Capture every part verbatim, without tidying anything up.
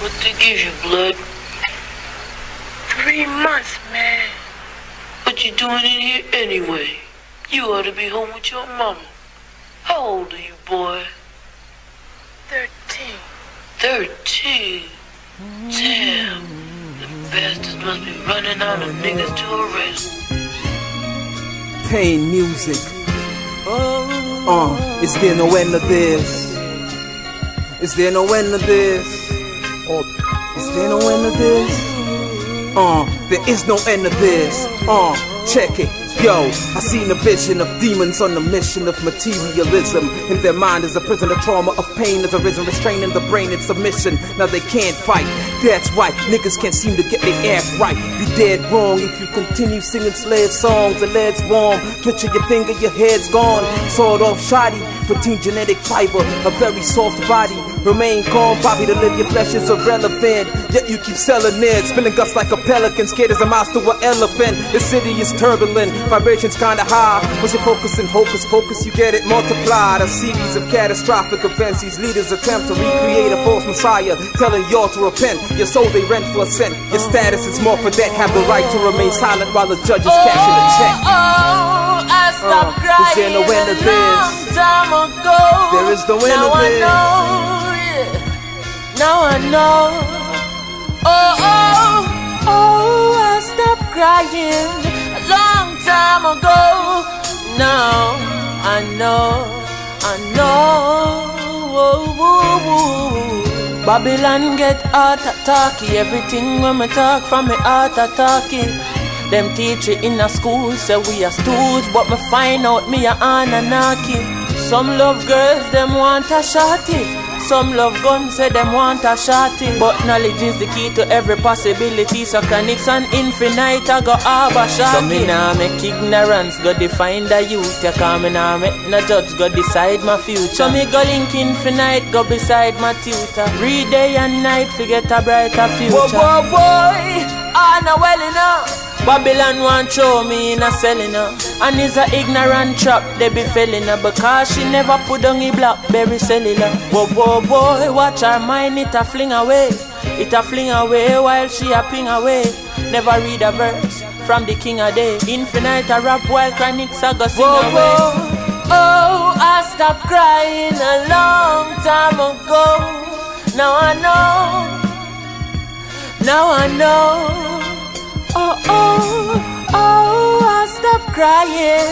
What they give you, blood? Three months, man. What you doing in here anyway? You ought to be home with your mama. How old are you, boy? Thirteen. Thirteen? Damn. The bastards must be running out of niggas to arrest. Pain music. Uh, is there no end to this? Is there no end to this? Or is there no end to this? Uh, there is no end to this. Uh, check it. Yo, I seen a vision of demons on the mission of materialism. In their mind is a prison, a trauma of pain has arisen, restraining the brain in submission. Now they can't fight, that's right, niggas can't seem to get their act right. You dead wrong if you continue singing slave songs. The lead's warm, twitching your finger, your head's gone. Sawed off shoddy, protein genetic fiber, a very soft body. Remain calm, Bobby, to live your flesh is irrelevant. Yet you keep selling it, spilling guts like a pelican, scared as a mouse to an elephant. The city is turbulent, vibrations kinda high. Was your focus and hocus focus? You get it multiplied. A series of catastrophic events. These leaders attempt to recreate a false messiah, telling y'all to repent. Your soul they rent for a cent. Your status is more for that. Have the right to remain silent while the judges oh, cashing a check. Oh, I stopped uh, crying. Is there no end to this? There is no end to this. Now I know. Oh, oh, oh, I stopped crying a long time ago. Now I know, I know. Oh, oh, oh. Babylon get heart attacky. Everything when me talk from me heart attacky. Them teacher in a school say we a stooge, but me find out me a Ananaki. Some love girls, them want a shorty. Some love guns say them want a shotty. But knowledge is the key to every possibility. So Chronixx and infinite I go have a shotty. So me nah make ignorance go define the youth. You call me nah make no judge go decide my future. So me go link infinite go beside my tutor. Read day and night to get a brighter future. Whoa, whoa, boy, I know well enough. Babylon won't show me in a selling her. And is a ignorant trap they be failing her. Because she never put on a blackberry cellular. Whoa, whoa, boy, watch her mind, it a fling away. It a fling away while she a ping away. Never read a verse from the king of day. Infinite a rap while Chronixx a go sing away. Whoa, whoa, oh, I stopped crying a long time ago. Now I know, now I know. Oh, oh, oh, I stopped crying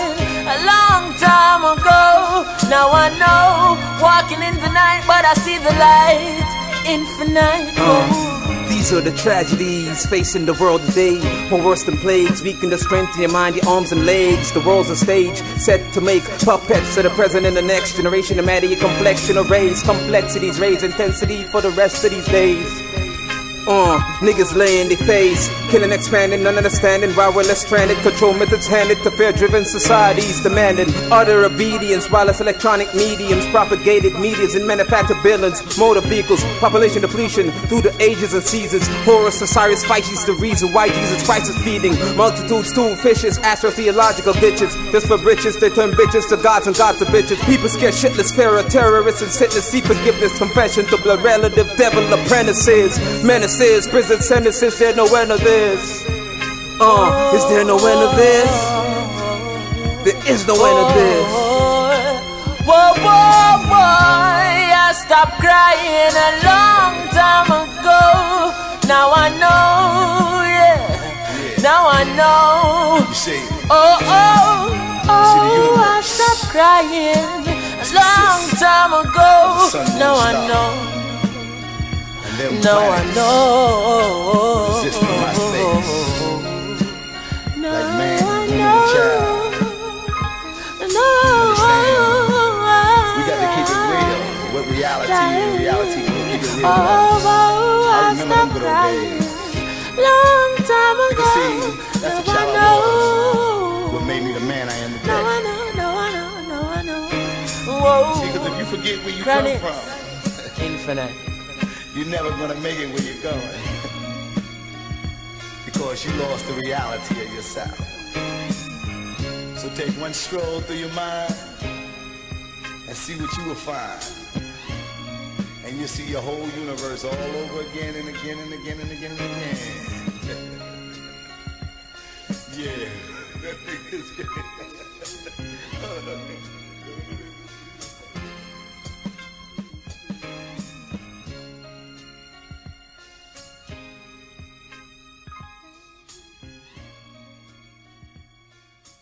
a long time ago. Now I know, walking in the night, but I see the light, infinite. Oh. These are the tragedies facing the world today. More worse than plagues, weaken the strength in your mind, your arms and legs. The world's a stage set to make puppets of the present and the next generation. No matter your complexion or race, complexities raise intensity for the rest of these days. Uh, niggas laying their face, killing, expanding, not understanding why we're less stranded. Control methods handed to fear-driven societies, demanding utter obedience. While it's electronic mediums, propagated medias and manufactured buildings, motor vehicles, population depletion through the ages and seasons. Horus, Osiris, fights the reason why Jesus Christ is feeding multitudes to fishes, astro-theological ditches. Just for riches, they turn bitches to gods and gods to bitches. People scared shitless, fear of terrorists and sickness. See forgiveness, confession to blood relative, devil apprentices, menace. Prison sentences, there's no end of this. Uh, is there no end of this? There is no end of this. Whoa, whoa, boy, I stopped crying a long time ago. Now I know, yeah. Now I know. Oh, oh, oh, I stopped crying a long time ago. Now I know. Now I know. Resisting my face. Now like man, woman, child. No, we got to keep it real. What reality is reality. Keep it real. Oh, oh, I, I remember them good old days. Long time ago. You see, that's the child I was. What made me the man I am today. No, I know, no, I know, no, I know. Whoa. See, because if you forget where you Chronixx. Come from, infinite. You're never gonna make it where you're going. Because you lost the reality of yourself. So take one stroll through your mind and see what you will find. and you see your whole universe all over again and again and again and again and again. Yeah.